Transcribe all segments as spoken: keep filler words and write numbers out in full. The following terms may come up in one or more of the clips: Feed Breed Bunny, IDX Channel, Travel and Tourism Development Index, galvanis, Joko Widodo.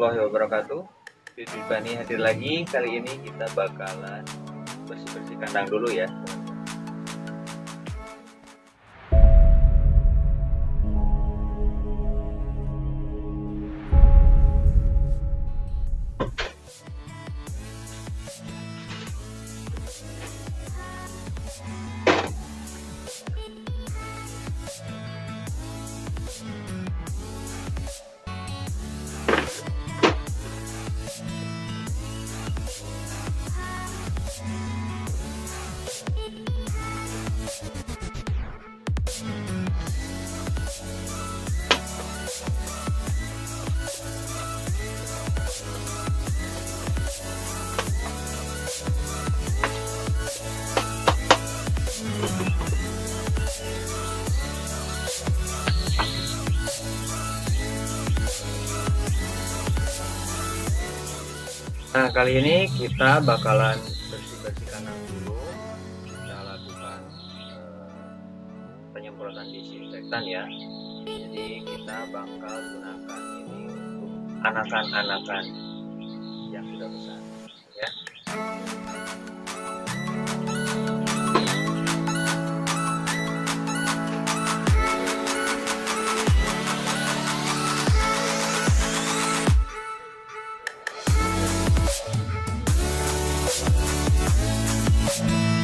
warahmatullahi wabarakatuh. Feed Breed Bunny hadir lagi. Kali ini kita bakalan bersih-bersih kandang dulu ya. Nah, kali ini kita bakalan bersih-bersih kandang dulu. Kita lakukan eh, penyemprotan disinfektan ya. Jadi kita bakal gunakan ini untuk anakan-anakan yang sudah besar ya. We'll be right back.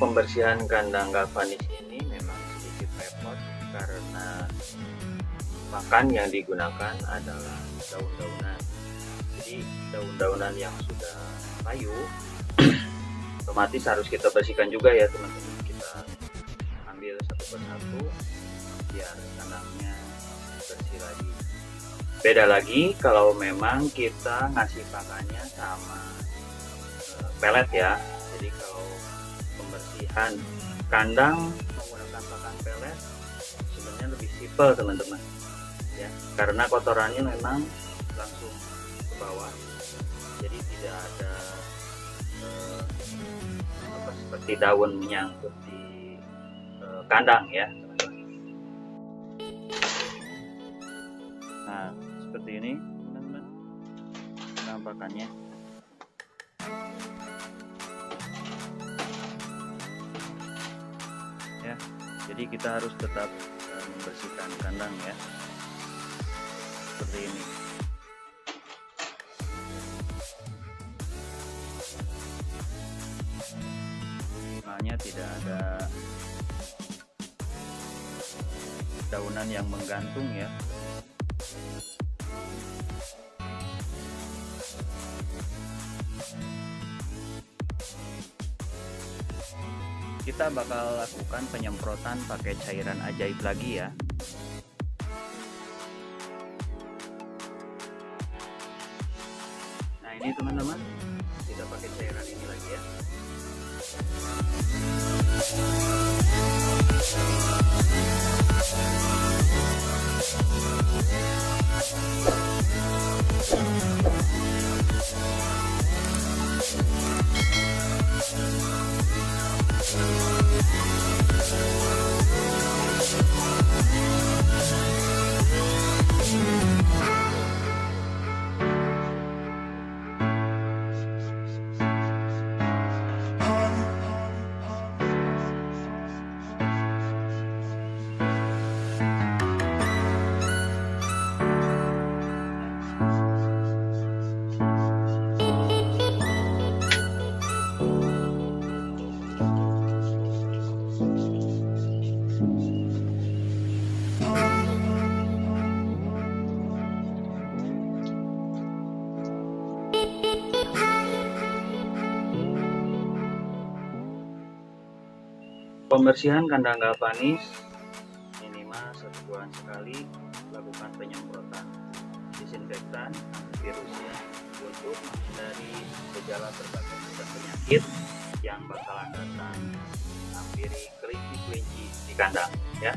pembersihan kandang kapan di sini memang sedikit repot karena pakan yang digunakan adalah daun-daunan. Jadi daun-daunan yang sudah kayu otomatis harus kita bersihkan juga ya teman-teman. Kita ambil satu persatu biar kandangnya bersih lagi. Beda lagi kalau memang kita ngasih pakannya sama pelet ya. Jadi kalau pembersihan kandang menggunakan pakan pelet sebenarnya lebih simpel teman-teman ya, karena kotorannya memang langsung ke bawah, jadi tidak ada eh, apa, seperti daun menyangkut di eh, kandang ya teman-teman. Nah seperti ini teman-teman penampakannya. Jadi kita harus tetap membersihkan kandang ya, seperti ini. Makanya tidak ada daunan yang menggantung ya. Kita bakal lakukan penyemprotan pakai cairan ajaib lagi ya. Nah ini teman-teman, kita pakai cairan ini lagi ya. Pembersihan kandang galvanis minimal satu bulan sekali, lakukan penyemprotan disinfektan antivirusnya untuk menghindari gejala berbagai macam penyakit yang bakalan datang hampiri kelinci-kelinci di kandang ya.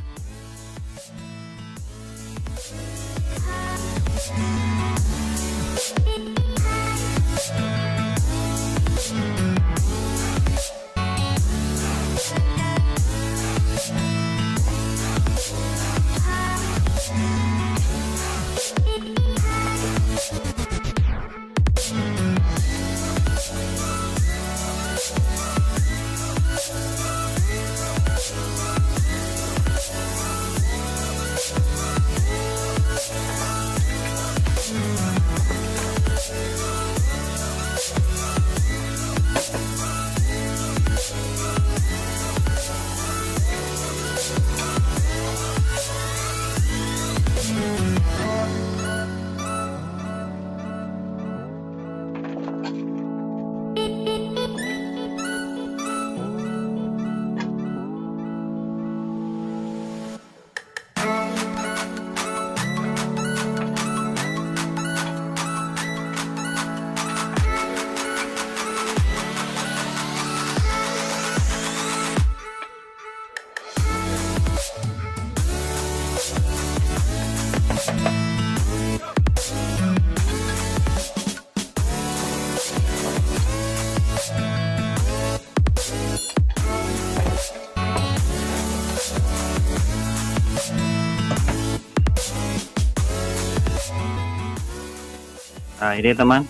Nah ini teman,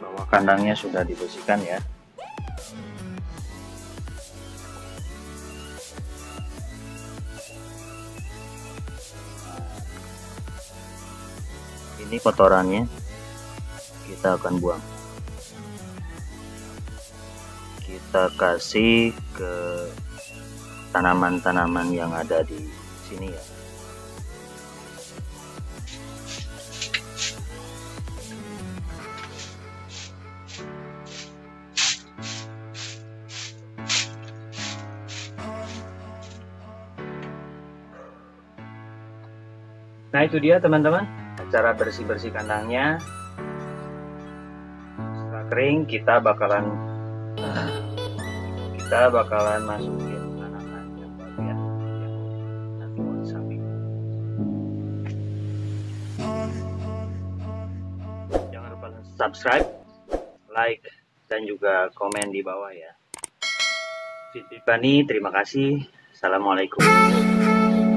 bahwa kandangnya sudah dibersihkan ya. Ini kotorannya kita kita akan buang. Kita kasih ke tanaman-tanaman yang ada di sini ya. Nah, itu dia teman-teman cara bersih-bersih kandangnya. Setelah kering kita bakalan uh, kita bakalan masukin tanaman yang bagian yang nanti mau disamping. Jangan lupa subscribe, like, dan juga komen di bawah ya. Feed Breed Bunny, terima kasih. Assalamualaikum.